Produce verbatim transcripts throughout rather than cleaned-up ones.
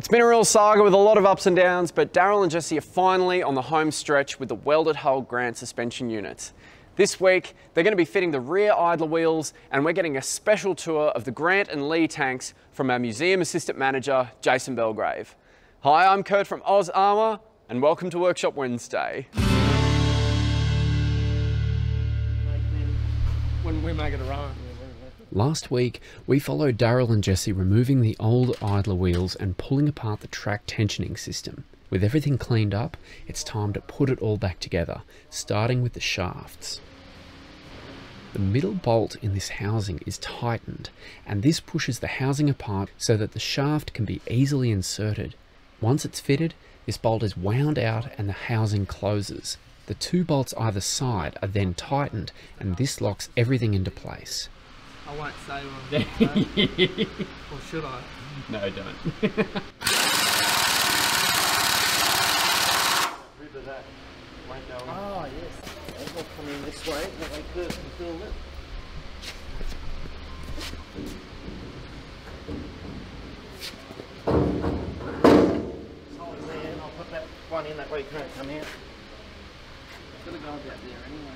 It's been a real saga with a lot of ups and downs, but Daryl and Jesse are finally on the home stretch with the welded hull Grant suspension units. This week, they're going to be fitting the rear idler wheels, and we're getting a special tour of the Grant and Lee tanks from our museum assistant manager, Jason Belgrave. Hi, I'm Kurt from Oz Armour, and welcome to Workshop Wednesday. When we make it around. Last week, we followed Daryl and Jesse removing the old idler wheels and pulling apart the track tensioning system. With everything cleaned up, it's time to put it all back together, starting with the shafts. The middle bolt in this housing is tightened, and this pushes the housing apart so that the shaft can be easily inserted. Once it's fitted, this bolt is wound out and the housing closes. The two bolts either side are then tightened, and this locks everything into place. I won't say what I'm going to say. Or should I? No, don't. River that. Won't go on. Oh, yes. They will come in this way, but they curve and fill it. It's holding there, and I'll put that one in that way you can't come out. It's going to go about there anyway.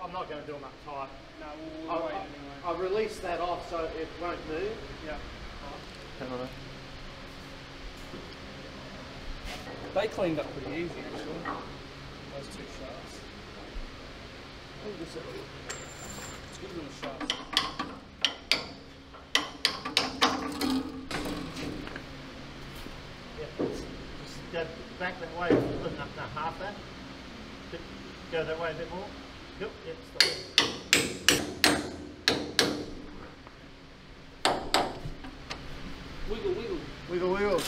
I'm not going to do them up tight. No, we'll I'll, wait I'll, anyway. I'll release that off so it won't move. Yeah. Right. They cleaned up pretty easy actually. Those two shafts. It's good little shafts. Yeah, just go back that way, lifting up now half that. Go that way a bit more. Yep, yep, stop. Wiggle, wiggle. Wiggle, wiggle.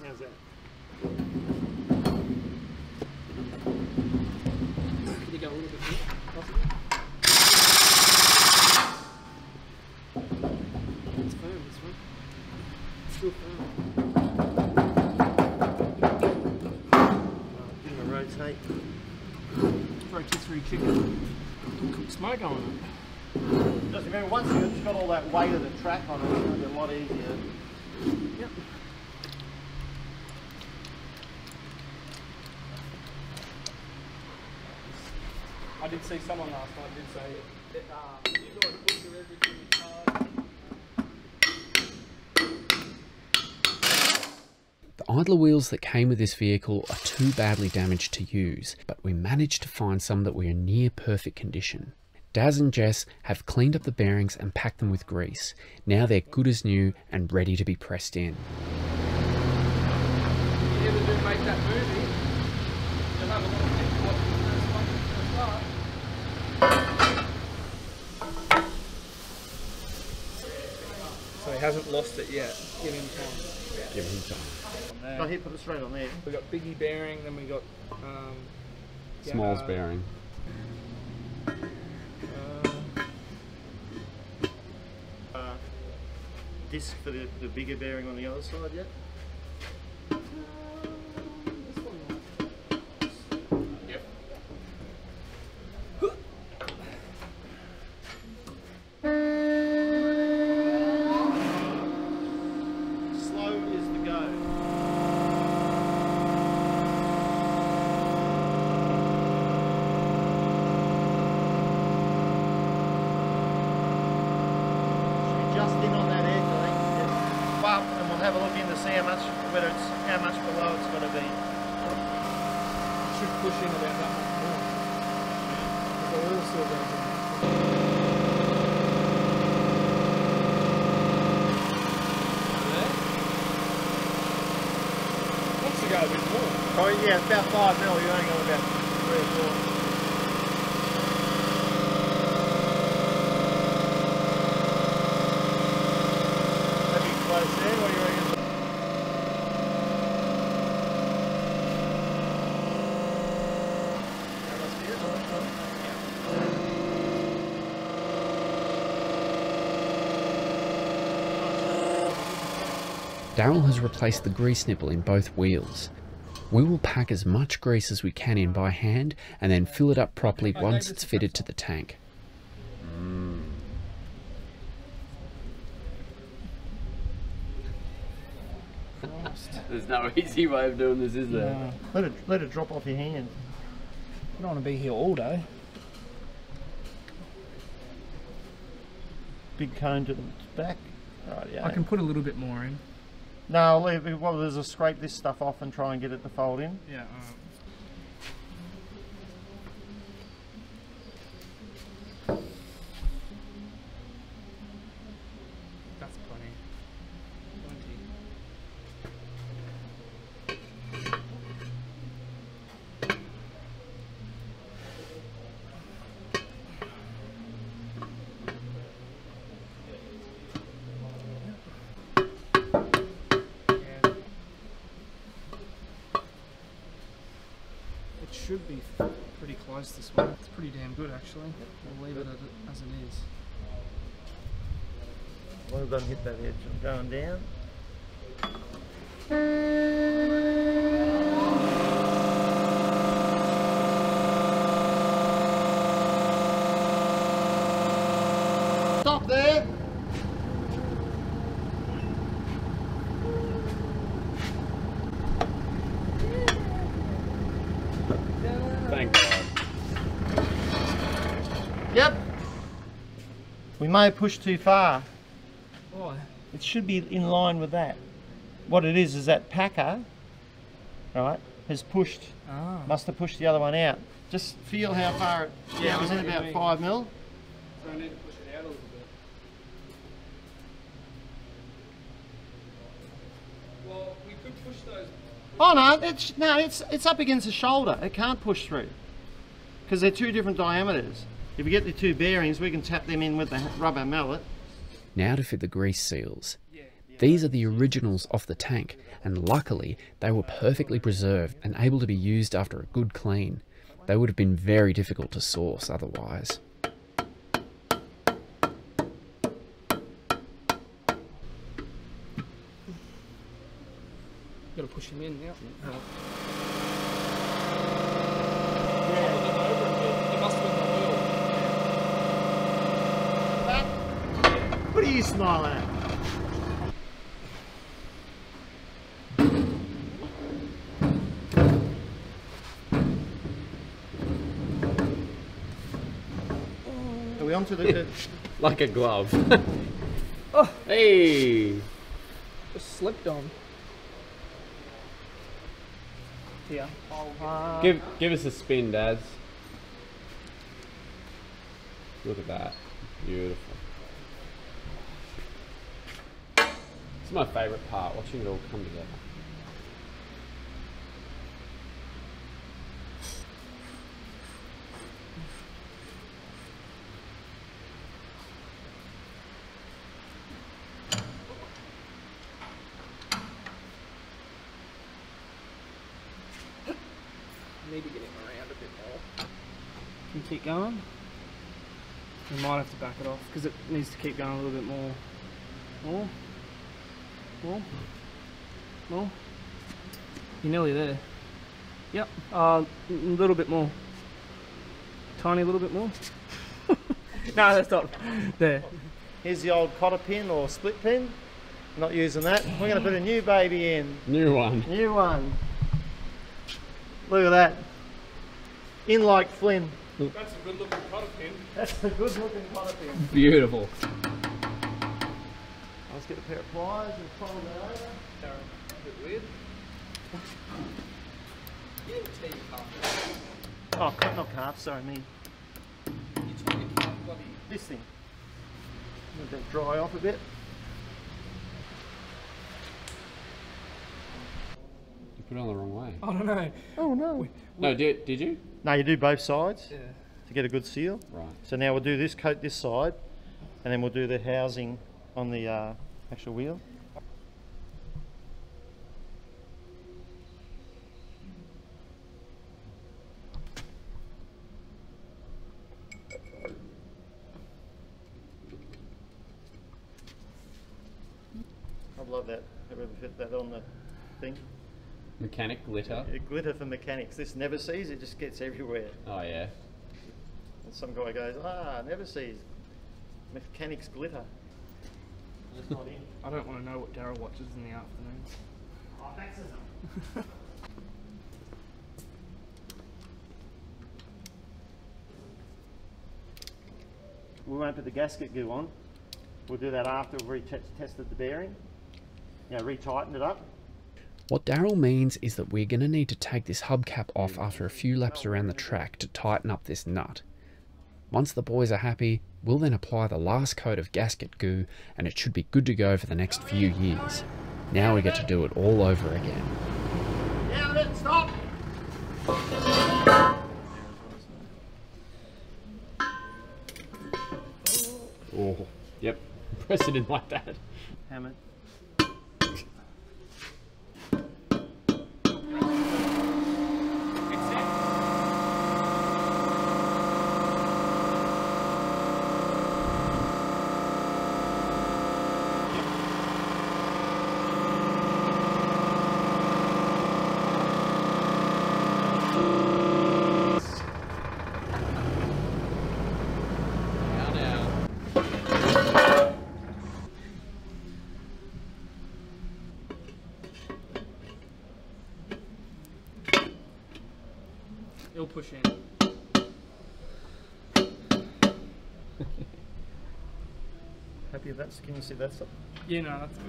How's that? Can you go a little bit here, possibly? It's firm, this one. It's still firm. Oh, give it a rotate. Rotisserie chicken. Smoke going on. Just remember, once you've got all that weight of the track on it, it's going to be a lot easier. Yep. I did see someone last night did say that um, you've got to put your everything inside. The idler wheels that came with this vehicle are too badly damaged to use, but we managed to find some that were in near perfect condition. Daz and Jess have cleaned up the bearings and packed them with grease. Now they're good as new and ready to be pressed in. If you ever do make that movie, you'll have a little bit of what the first one is going to start. So he hasn't lost it yet. Give him time. Give him time. There. Oh, here, put it straight on there. We've got Biggie bearing, then we got um, Smalls yeah, uh, bearing. Uh, uh, disc for the, the bigger bearing on the other side, yeah? Uh, this one. Yep. Slow is the go. Oh yeah, it's about five mil, you're only going about three or four. That'd be close there, what do you reckon? Daryl has replaced the grease nipple in both wheels. We will pack as much grease as we can in by hand and then fill it up properly once it's fitted to the tank. Mm. There's no easy way of doing this, is there? No. Let it, let it drop off your hand. You don't want to be here all day. Big cone to the back. Right, yeah. I can put a little bit more in. No, leave it. Well, there's a scrape this stuff off and try and get it to fold in. Yeah. All right. Should be pretty close this way. It's pretty damn good actually. We'll leave it as it is. Well done, hit that edge. I'm going down. Stop there! We may have pushed too far. Why? It should be in line with that. What it is is that packer, right, has pushed, ah. must have pushed the other one out. Just feel how far it, yeah, yeah it was in about mean. five mil. So I need to push it out a little bit. Well, we could push those. Oh no, it's, no, it's, it's up against the shoulder. It can't push through because they're two different diameters. If we get the two bearings, we can tap them in with the rubber mallet. Now to fit the grease seals. These are the originals off the tank, and luckily they were perfectly preserved and able to be used after a good clean. They would have been very difficult to source otherwise. Gotta push him in now. What are you smiling at? Are we on to the... Like a glove. Oh, hey! Just slipped on. Yeah. Uh, give, give us a spin, dads. Look at that. Beautiful. It's my favourite part, watching it all come together. I need to get him around a bit more. Can you keep going? We might have to back it off because it needs to keep going a little bit more. More? More, more. You're nearly there. Yep. A uh, little bit more. Tiny little bit more. No, that's not there. Here's the old cotter pin or split pin. Not using that. We're going to put a new baby in. New one. New one. Look at that. In like Flynn. That's a good looking cotter pin. That's a good looking cotter pin. Beautiful. Let's get a pair of pliers and fold that over. Darren, a bit weird. You didn't tell your calf. Oh, crap, not calf, sorry, me. You took your calf, bloody. This thing. Let that dry off a bit. You put it on the wrong way. I don't know. Oh, no. We, we, no, did, did you? No, you do both sides yeah. to get a good seal. Right. So now we'll do this coat this side, and then we'll do the housing on the uh, actual wheel. I love that Whoever put that on the thing. Mechanic glitter? Yeah, glitter for mechanics. This never sees, it just gets everywhere. Oh yeah. And some guy goes, ah, never sees. Mechanics glitter. Just not in. I don't want to know what Daryl watches in the afternoon. Oh, thanks, isn't it? We won't put the gasket goo on. We'll do that after we've re-tested the bearing. You know, re-tightened it up. What Daryl means is that we're going to need to take this hubcap off after a few laps around the track to tighten up this nut. Once the boys are happy, we'll then apply the last coat of gasket goo and it should be good to go for the next few years. Now we get to do it all over again. Down it, stop! Oh, yep. Press it in like that. Hammer. Push in. Happy with that? Can you see that stuff? Yeah, no, that's good.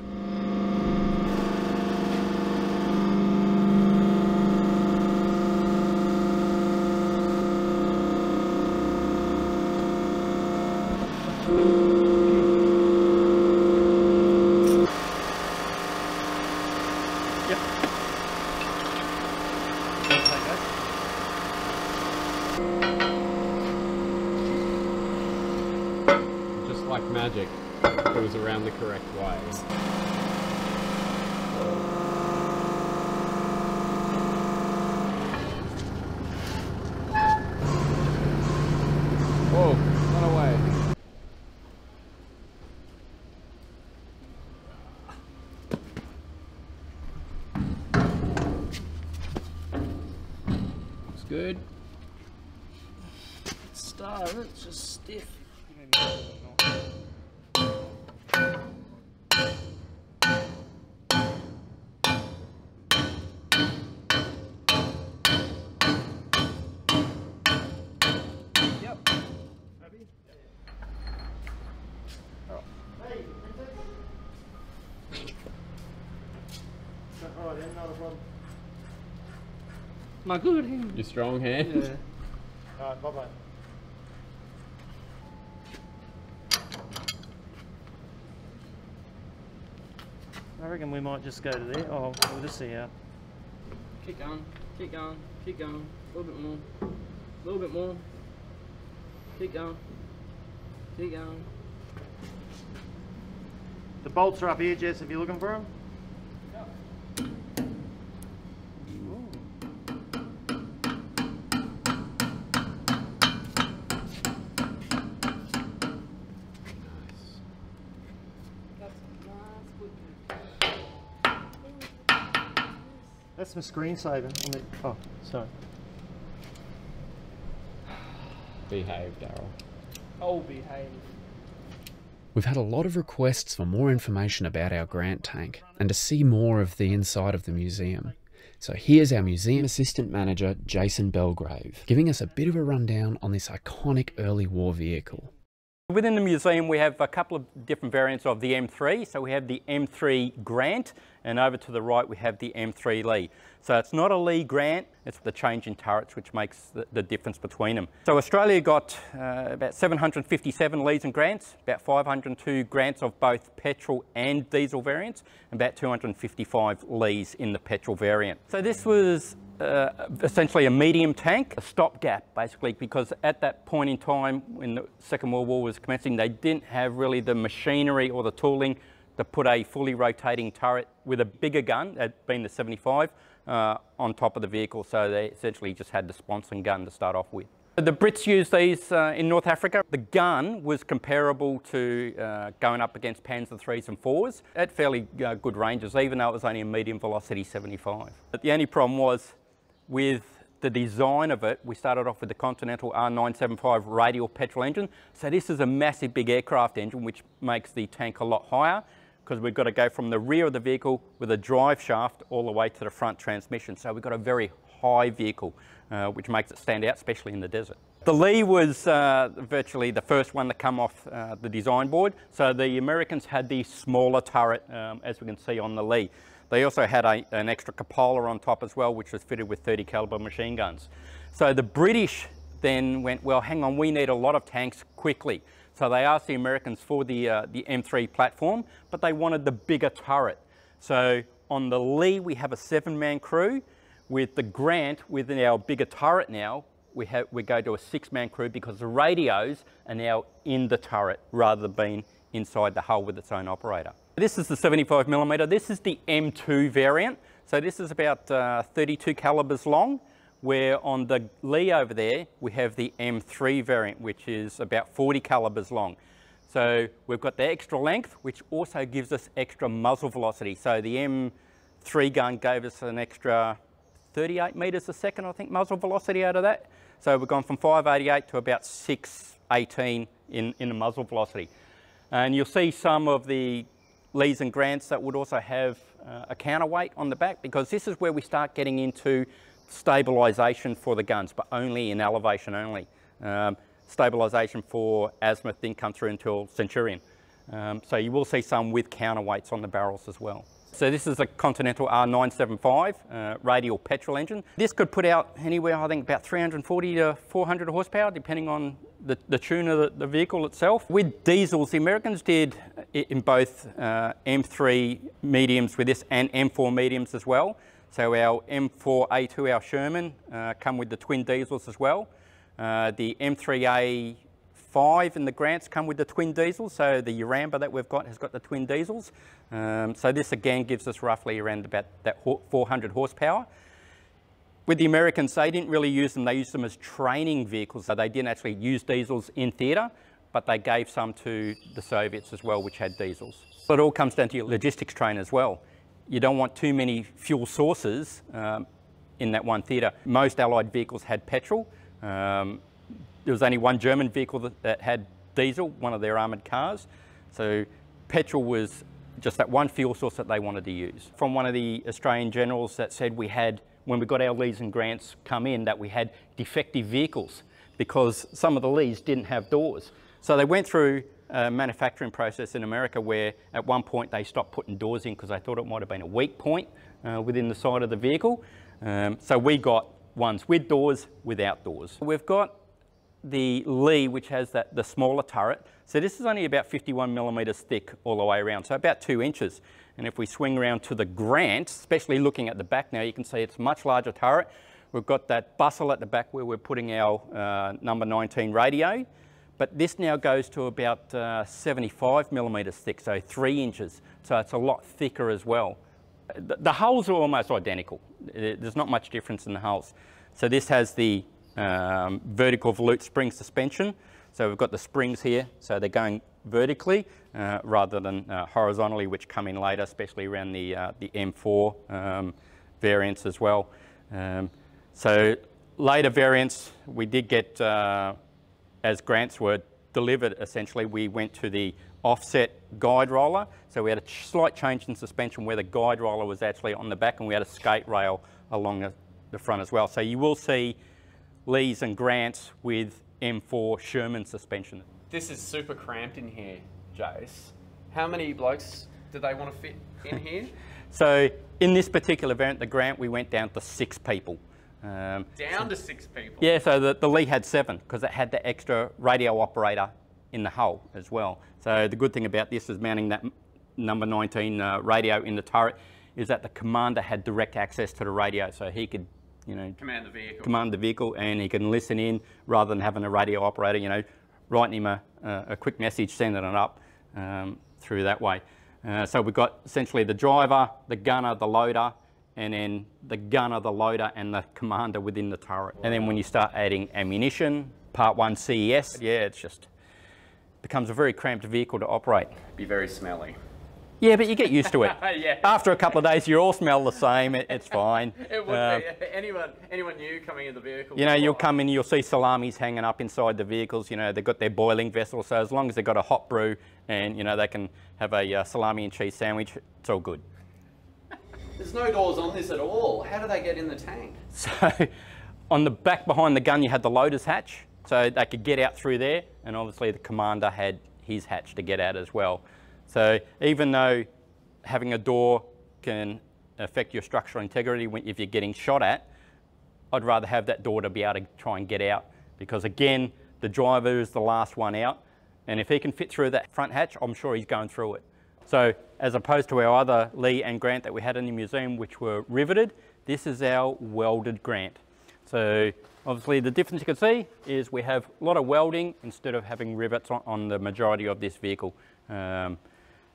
Magic, it was around the correct way. Whoa, run away. Looks good. Star, it's just stiff. My good hand. Your strong hand? Yeah. Alright, bye bye. I reckon we might just go to there. Oh, we'll just see how. Keep going, keep going, keep going. A little bit more. A little bit more. Keep going. Keep going. The bolts are up here, Jess, if you're looking for them. That's my screensaver. Oh, sorry. Behave, Daryl. Oh, behave. We've had a lot of requests for more information about our Grant tank and to see more of the inside of the museum. So here's our museum assistant manager, Jason Belgrave, giving us a bit of a rundown on this iconic early war vehicle. Within the museum we have a couple of different variants of the M three. So we have the M three Grant and over to the right we have the M three Lee. So it's not a Lee Grant, it's the change in turrets which makes the, the difference between them. So Australia got uh, about seven hundred fifty-seven Lees and Grants, about five hundred two Grants of both petrol and diesel variants, and about two hundred fifty-five Lees in the petrol variant. So this was Uh, essentially a medium tank, a stopgap basically, because at that point in time when the Second World War was commencing, they didn't have really the machinery or the tooling to put a fully rotating turret with a bigger gun, that being the seventy-five, uh, on top of the vehicle. So they essentially just had the sponson gun to start off with. The Brits used these uh, in North Africa. The gun was comparable to uh, going up against Panzer threes and fours at fairly uh, good ranges, even though it was only a medium velocity seventy-five. But the only problem was with the design of it, we started off with the Continental R nine seventy-five radial petrol engine. So this is a massive big aircraft engine, which makes the tank a lot higher, because we've got to go from the rear of the vehicle with a drive shaft all the way to the front transmission. So we've got a very high vehicle, uh, which makes it stand out, especially in the desert. The Lee was uh, virtually the first one to come off uh, the design board. So the Americans had the smaller turret, um, as we can see on the Lee. They also had a, an extra cupola on top as well, which was fitted with thirty caliber machine guns. So the British then went, well, hang on, we need a lot of tanks quickly. So they asked the Americans for the, uh, the M three platform, but they wanted the bigger turret. So on the Lee, we have a seven man crew. With the Grant, within our bigger turret now, we, have, we go to a six man crew because the radios are now in the turret rather than being inside the hull with its own operator. This is the seventy-five millimeter. This is the M two variant. So this is about uh, thirty-two calibers long, where on the Lee over there, we have the M three variant, which is about forty calibers long. So we've got the extra length, which also gives us extra muzzle velocity. So the M three gun gave us an extra thirty-eight meters a second, I think, muzzle velocity out of that. So we've gone from five eighty-eight to about six eighteen in, in the muzzle velocity. And you'll see some of the Lees and Grants that would also have uh, a counterweight on the back, because this is where we start getting into stabilization for the guns, but only in elevation only. Um, stabilization for azimuth didn't come through until Centurion. Um, so you will see some with counterweights on the barrels as well. So this is a Continental R nine seventy-five uh, radial petrol engine. This could put out anywhere, I think, about three hundred forty to four hundred horsepower, depending on the, the tune of the, the vehicle itself. With diesels, the Americans did it in both uh, M three mediums with this and M four mediums as well. So our M four A two, our Sherman, uh, come with the twin diesels as well. Uh, the M three A five and the Grants come with the twin diesels, so the Uramba that we've got has got the twin diesels. Um, so this again gives us roughly around about that four hundred horsepower. With the Americans, they didn't really use them, they used them as training vehicles, so they didn't actually use diesels in theatre, but they gave some to the Soviets as well, which had diesels. So it all comes down to your logistics train as well. You don't want too many fuel sources um, in that one theatre. Most Allied vehicles had petrol. Um, There was only one German vehicle that, that had diesel, one of their armoured cars. So petrol was just that one fuel source that they wanted to use. From one of the Australian generals that said we had, when we got our Lees and Grants come in, that we had defective vehicles because some of the Lees didn't have doors. So they went through a manufacturing process in America where at one point they stopped putting doors in because they thought it might have been a weak point uh, within the side of the vehicle. Um, so we got ones with doors, without doors. We've got the Lee, which has that the smaller turret. So this is only about fifty-one millimeters thick all the way around, so about two inches. And if we swing around to the Grant, especially looking at the back now, you can see it's a much larger turret. We've got that bustle at the back where we're putting our uh, number nineteen radio, but this now goes to about uh, seventy-five millimeters thick, so three inches. So it's a lot thicker as well. The, the hulls are almost identical. There's not much difference in the hulls. So this has the Um, vertical volute spring suspension. So we've got the springs here, so they're going vertically uh, rather than uh, horizontally, which come in later, especially around the, uh, the M four um, variants as well. Um, so later variants, we did get, uh, as Grants were delivered essentially, we went to the offset guide roller. So we had a slight change in suspension where the guide roller was actually on the back, and we had a skate rail along the, the front as well. So you will see Lees and Grants with M four Sherman suspension. This is super cramped in here, Jace. How many blokes do they want to fit in here? So in this particular variant, the Grant, we went down to six people. Um, down so, to six people? Yeah, so the, the Lee had seven because it had the extra radio operator in the hull as well. So the good thing about this is mounting that number nineteen uh, radio in the turret is that the commander had direct access to the radio, so he could You know, command the vehicle. Command the vehicle, and he can listen in rather than having a radio operator, you know, writing him a, uh, a quick message, sending it up um, through that way. Uh, so we've got essentially the driver, the gunner, the loader, and then the gunner, the loader, and the commander within the turret. And then when you start adding ammunition, part one C E S, yeah, it's just becomes a very cramped vehicle to operate. Be very smelly. Yeah, but you get used to it. Yeah. After a couple of days, you all smell the same. It, it's fine. It would um, be. Anyone, anyone new coming in the vehicle. You know, you'll come in, you'll see salamis hanging up inside the vehicles. You know, they've got their boiling vessel. So as long as they've got a hot brew and, you know, they can have a uh, salami and cheese sandwich, it's all good. There's no doors on this at all. How do they get in the tank? So on the back behind the gun, you had the loader's hatch. So they could get out through there. And obviously the commander had his hatch to get out as well. So even though having a door can affect your structural integrity when, if you're getting shot at, I'd rather have that door to be able to try and get out, because again, the driver is the last one out, and if he can fit through that front hatch, I'm sure he's going through it. So as opposed to our other Lee and Grant that we had in the museum, which were riveted, this is our welded Grant. So obviously the difference you can see is we have a lot of welding instead of having rivets on, on the majority of this vehicle. Um,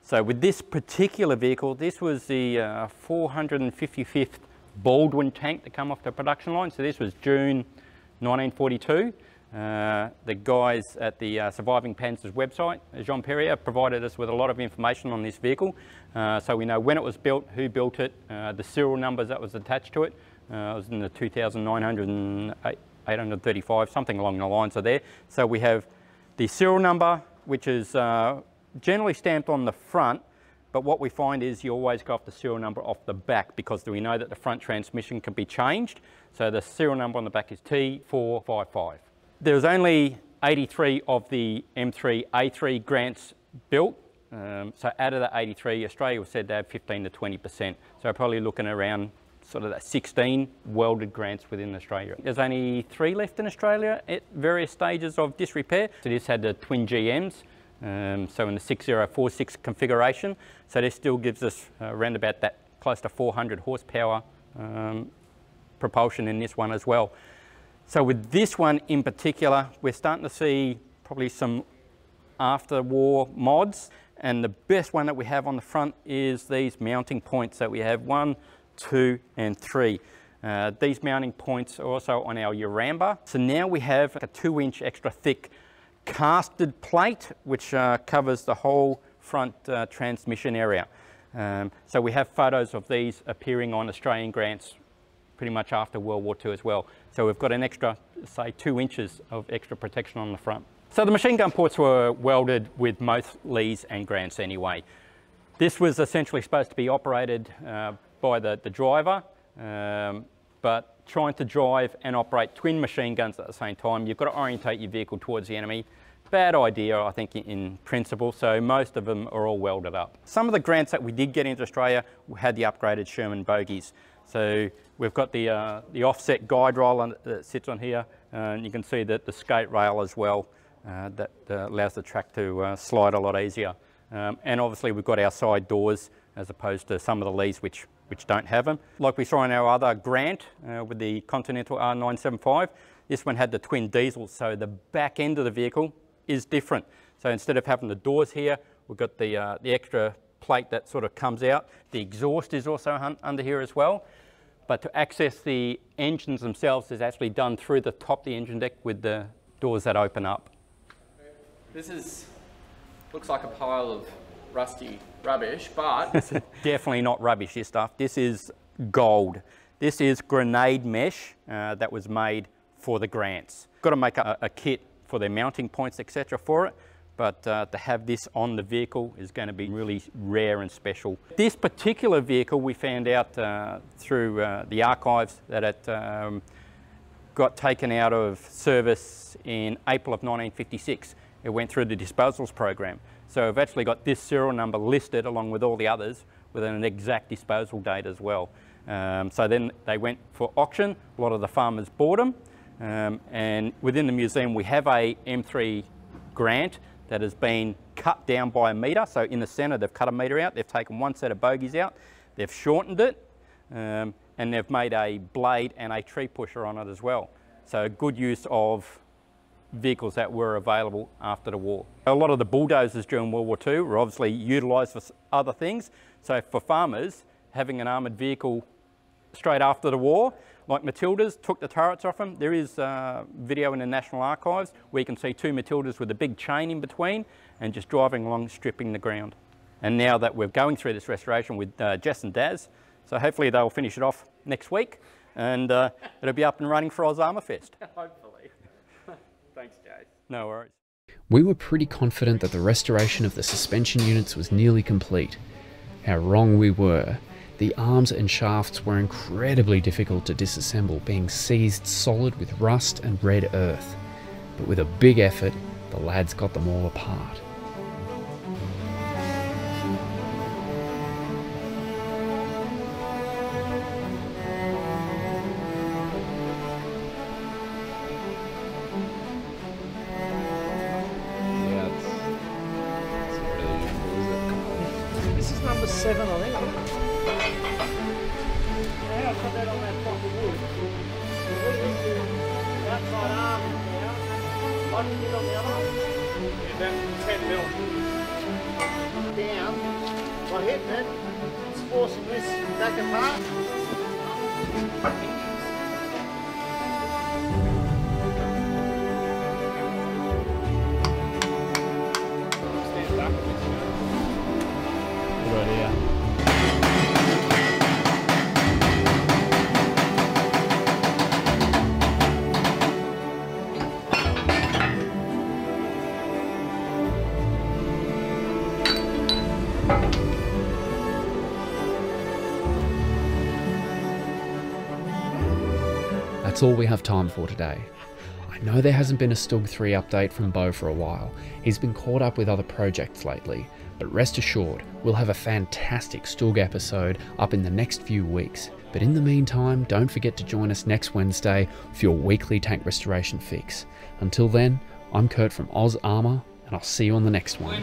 So with this particular vehicle, this was the uh, four hundred fifty-fifth Baldwin tank to come off the production line. So this was June nineteen forty-two. Uh, the guys at the uh, Surviving Panzers website, Jean Perrier, provided us with a lot of information on this vehicle. Uh, so we know when it was built, who built it, uh, the serial numbers that was attached to it. Uh, it was in the two thousand nine hundred and eight hundred thirty-five, something along the lines of there. So we have the serial number, which is uh, generally stamped on the front, but what we find is you always go off the serial number off the back, because we know that the front transmission can be changed. So the serial number on the back is T four five five. There was only eighty-three of the M three A three Grants built. Um, so out of the eighty-three, Australia said they had fifteen to twenty percent. So probably looking around sort of that sixteen welded Grants within Australia. There's only three left in Australia at various stages of disrepair. So this had the twin G Ms. Um, so in the six zero four six configuration, so this still gives us uh, around about that close to four hundred horsepower um, propulsion in this one as well. So with this one in particular, we're starting to see probably some after-war mods, and the best one that we have on the front is these mounting points that we have, one, two and three. Uh, these mounting points are also on our Uramba. So now we have a two inch extra thick casted plate, which uh, covers the whole front uh, transmission area. Um, so we have photos of these appearing on Australian Grants pretty much after World War Two as well. So we've got an extra, say, two inches of extra protection on the front. So the machine gun ports were welded with most Lees and Grants anyway. This was essentially supposed to be operated uh, by the, the driver, um, but trying to drive and operate twin machine guns at the same time, you've got to orientate your vehicle towards the enemy. Bad idea, I think, in principle, so most of them are all welded up. Some of the Grants that we did get into Australia had the upgraded Sherman bogies. So we've got the, uh, the offset guide rail on, that sits on here, uh, and you can see that the skate rail as well, uh, that uh, allows the track to uh, slide a lot easier. Um, and obviously we've got our side doors as opposed to some of the Lees which which don't have them. Like we saw in our other Grant uh, with the Continental R nine seventy-five, this one had the twin diesels, so the back end of the vehicle is different. So instead of having the doors here, we've got the, uh, the extra plate that sort of comes out. The exhaust is also under here as well. But to access the engines themselves is actually done through the top of the engine deck with the doors that open up. This is, looks like a pile of rusty rubbish, but definitely not rubbish, this stuff. This is gold. This is grenade mesh uh, that was made for the Grants. Got to make a, a kit for their mounting points, et cetera for it, but uh, to have this on the vehicle is going to be really rare and special. This particular vehicle we found out uh, through uh, the archives that it um, got taken out of service in April of nineteen fifty-six. It went through the disposals program. So we've actually got this serial number listed along with all the others with an exact disposal date as well. Um, so then they went for auction. A lot of the farmers bought them. Um, and within the museum, we have a M three Grant that has been cut down by a metre. So in the centre, they've cut a metre out. They've taken one set of bogies out. They've shortened it. Um, and they've made a blade and a tree pusher on it as well. So good use of vehicles that were available after the war. A lot of the bulldozers during World War Two were obviously utilised for other things. So for farmers, having an armoured vehicle straight after the war, like Matildas, took the turrets off them. There is uh, video in the National Archives where you can see two Matildas with a big chain in between and just driving along, stripping the ground. And now that we're going through this restoration with uh, Jess and Daz, so hopefully they'll finish it off next week and uh, it'll be up and running for Oz Armour Fest. Hopefully. Thanks, Jase. No worries. We were pretty confident that the restoration of the suspension units was nearly complete. How wrong we were. The arms and shafts were incredibly difficult to disassemble, being seized solid with rust and red earth. But with a big effort, the lads got them all apart. That's all we have time for today. I know there hasn't been a StuG three update from Beau for a while. He's been caught up with other projects lately, but rest assured, we'll have a fantastic StuG episode up in the next few weeks. But in the meantime, don't forget to join us next Wednesday for your weekly tank restoration fix. Until then, I'm Kurt from Oz Armour, and I'll see you on the next one.